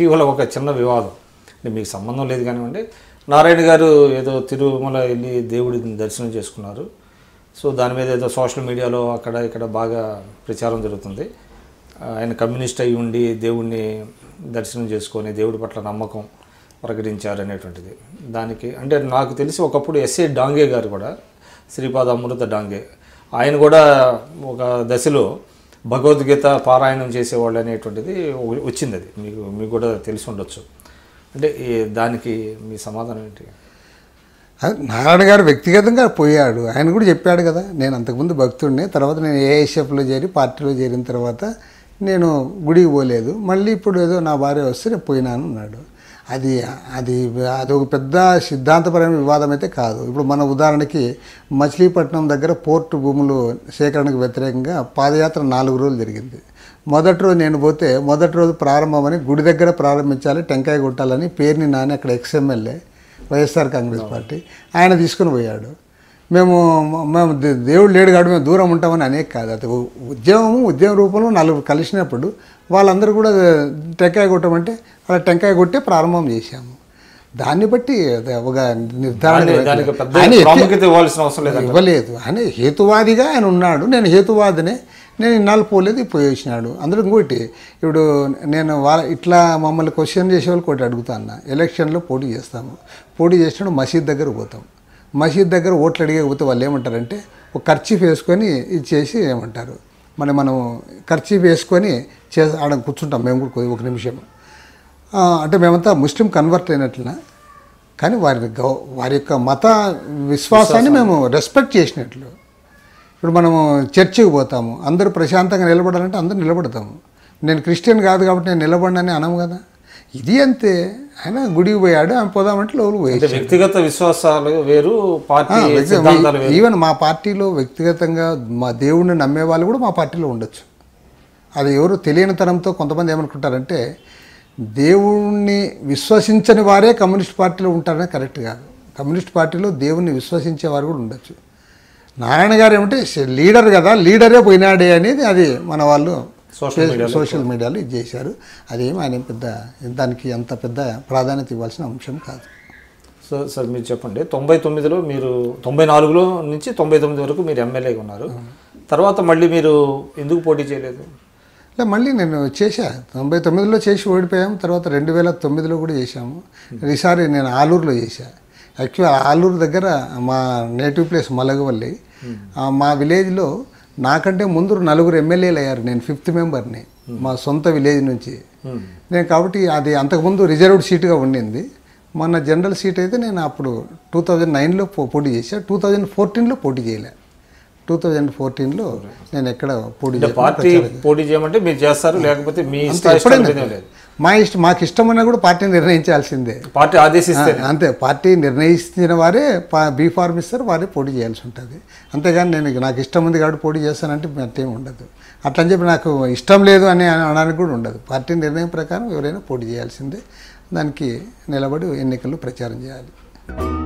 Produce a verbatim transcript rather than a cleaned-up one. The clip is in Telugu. ఇటీవల ఒక చిన్న వివాదం, అంటే మీకు సంబంధం లేదు కానివ్వండి, నారాయణ గారు ఏదో తిరుమల వెళ్ళి దేవుడిని దర్శనం చేసుకున్నారు. సో దాని మీద ఏదో సోషల్ మీడియాలో అక్కడ ఇక్కడ బాగా ప్రచారం జరుగుతుంది. ఆయన కమ్యూనిస్ట్ అయి ఉండి దేవుడిని దర్శనం చేసుకొని దేవుడి పట్ల నమ్మకం ప్రకటించారు అనేటువంటిది. దానికి అంటే నాకు తెలిసి ఒకప్పుడు ఎస్ఏ డాంగే గారు కూడా, శ్రీపాద అమృత డాంగే, ఆయన కూడా ఒక దశలో భగవద్గీత పారాయణం చేసేవాళ్ళు అనేటువంటిది వచ్చింది. అది మీకు మీకు కూడా తెలిసి ఉండొచ్చు. అంటే దానికి మీ సమాధానం ఏంటి? నారాయణ గారు వ్యక్తిగతంగా పోయాడు, ఆయన కూడా చెప్పాడు కదా, నేను అంతకుముందు భక్తుడిని, తర్వాత నేను ఏఐఎస్ఎఫ్లో చేరి పార్టీలో చేరిన తర్వాత నేను గుడికి పోలేదు, మళ్ళీ ఇప్పుడు ఏదో నా భార్య వస్తే నేను పోయినాను అన్నాడు. అది అది అదొక పెద్ద సిద్ధాంతపరమైన వివాదం అయితే కాదు. ఇప్పుడు మన ఉదాహరణకి మచిలీపట్నం దగ్గర పోర్టు భూములు సేకరణకు వ్యతిరేకంగా పాదయాత్ర నాలుగు రోజులు జరిగింది. మొదటి రోజు నేను పోతే మొదటి రోజు ప్రారంభమని గుడి దగ్గర ప్రారంభించాలి, టెంకాయ కొట్టాలని పేరుని నాని అక్కడ ఎక్స్ఎమ్మెల్యే వైఎస్ఆర్ కాంగ్రెస్ పార్టీ ఆయన తీసుకుని పోయాడు. మేము మేము దేవుడు లేడు కాదు, మేము దూరం ఉంటామని అనేక కాదు, అది ఉద్యమము ఉద్యమ రూపంలో నలుగురు కలిసినప్పుడు వాళ్ళందరూ కూడా టెంకాయ కొట్టమంటే అలా టెంకాయ కొట్టే ప్రారంభం చేశాము. దాన్ని బట్టి ఒక నిర్ధారణ ఇవ్వలేదు. ఆయన హేతువాదిగా ఆయన ఉన్నాడు, నేను హేతువాదినే, నేను ఇన్నాళ్ళు పోలేదు, పోయి వచ్చినాడు. అందరూ ఇంకోటి, ఇప్పుడు నేను వాళ్ళ ఇట్లా మమ్మల్ని క్వశ్చన్ చేసే వాళ్ళు ఒకటి అడుగుతా అన్న, ఎలక్షన్లో పోటీ చేస్తాము, పోటీ చేసినప్పుడు మసీద్ దగ్గర పోతాం, మసీద్ దగ్గర ఓట్లు అడిగకపోతే వాళ్ళు ఏమంటారంటే ఒక కర్చీఫ్ వేసుకొని ఇది చేసి ఏమంటారు, మనం మనం కర్చీఫ్ వేసుకొని చే ఆడ కూర్చుంటాం మేము కూడా ఒక నిమిషం, అంటే మేమంతా ముస్లిం కన్వర్ట్ అయినట్లున, కానీ వారి గౌ వారి యొక్క మత విశ్వాసాన్ని మేము రెస్పెక్ట్ చేసినట్లు. ఇప్పుడు మనము చర్చికి పోతాము, అందరూ ప్రశాంతంగా నిలబడాలంటే అందరూ నిలబడతాము, నేను క్రిస్టియన్ కాదు కాబట్టి నేను నిలబడినని అనము కదా. ఇది అంతే, ఆయన గుడికి పోయాడు, ఆయన పోదామంటే లోపల పోయాడు. వ్యక్తిగత విశ్వాసాలు వేరు, పార్టీ, ఈవెన్ మా పార్టీలో వ్యక్తిగతంగా మా దేవుడిని నమ్మే వాళ్ళు కూడా మా పార్టీలో ఉండొచ్చు. అది ఎవరు తెలియని తరంతో కొంతమంది ఏమనుకుంటారంటే దేవుణ్ణి విశ్వసించని వారే కమ్యూనిస్ట్ పార్టీలో ఉంటారనే కరెక్ట్ కాదు. కమ్యూనిస్ట్ పార్టీలో దేవుణ్ణి విశ్వసించేవారు కూడా ఉండొచ్చు. నారాయణ గారు ఏమంటే లీడర్ కదా, లీడరే పోయినాడే అనేది అది మన వాళ్ళు సోషల్ మీడియాలో ఇది చేశారు. అదేమి ఆయన పెద్ద దానికి అంత పెద్ద ప్రాధాన్యత ఇవ్వాల్సిన అంశం కాదు. సో సార్ మీరు చెప్పండి, తొంభై తొమ్మిదిలో మీరు తొంభై నాలుగులో నుంచి తొంభై తొమ్మిది వరకు మీరు ఎమ్మెల్యేగా ఉన్నారు, తర్వాత మళ్ళీ మీరు ఎందుకు పోటీ చేయలేదు? ఇలా మళ్ళీ నేను చేశా, తొంభై తొమ్మిదిలో చేసి ఓడిపోయాము, తర్వాత రెండు వేల తొమ్మిదిలో కూడా చేశాము. ఈసారి నేను ఆలూరులో చేశా. యాక్చువల్ ఆలూరు దగ్గర మా నేటివ్ ప్లేస్ మలగవల్లి, మా విలేజ్లో నాకంటే ముందు నలుగురు ఎమ్మెల్యేలు అయ్యారు, నేను ఫిఫ్త్ మెంబర్ని మా సొంత విలేజ్ నుంచి నేను. కాబట్టి అది అంతకుముందు రిజర్వ్డ్ సీటుగా ఉండింది, మొన్న జనరల్ సీట్ అయితే నేను అప్పుడు టూ థౌజండ్ నైన్లో పోటీ చేశాను, టూ థౌజండ్ ఫోర్టీన్లో పోటీ చేయలే, టూ థౌజండ్ ఫోర్టీన్లో నేను ఎక్కడ పోటీ పార్టీ పోటీ చేయమంటే మీరు చేస్తారు, లేకపోతే మీ మా ఇష్ట మాకు ఇష్టమన్నా కూడా పార్టీ నిర్ణయించాల్సిందే, పార్టీ ఆదేశిస్తే అంతే, పార్టీ నిర్ణయించిన వారే బీ ఫార్మ్ ఇస్తారు, వారే పోటీ చేయాల్సి ఉంటుంది. అంతేగాని నేను నాకు ఇష్టం ఉంది కాబట్టి పోటీ చేస్తానంటే అట్టేం ఉండదు, అట్లని చెప్పి నాకు ఇష్టం లేదు అని అనడానికి కూడా ఉండదు. పార్టీ నిర్ణయం ప్రకారం ఎవరైనా పోటీ చేయాల్సిందే, దానికి నిలబడి ఎన్నికల్లో ప్రచారం చేయాలి.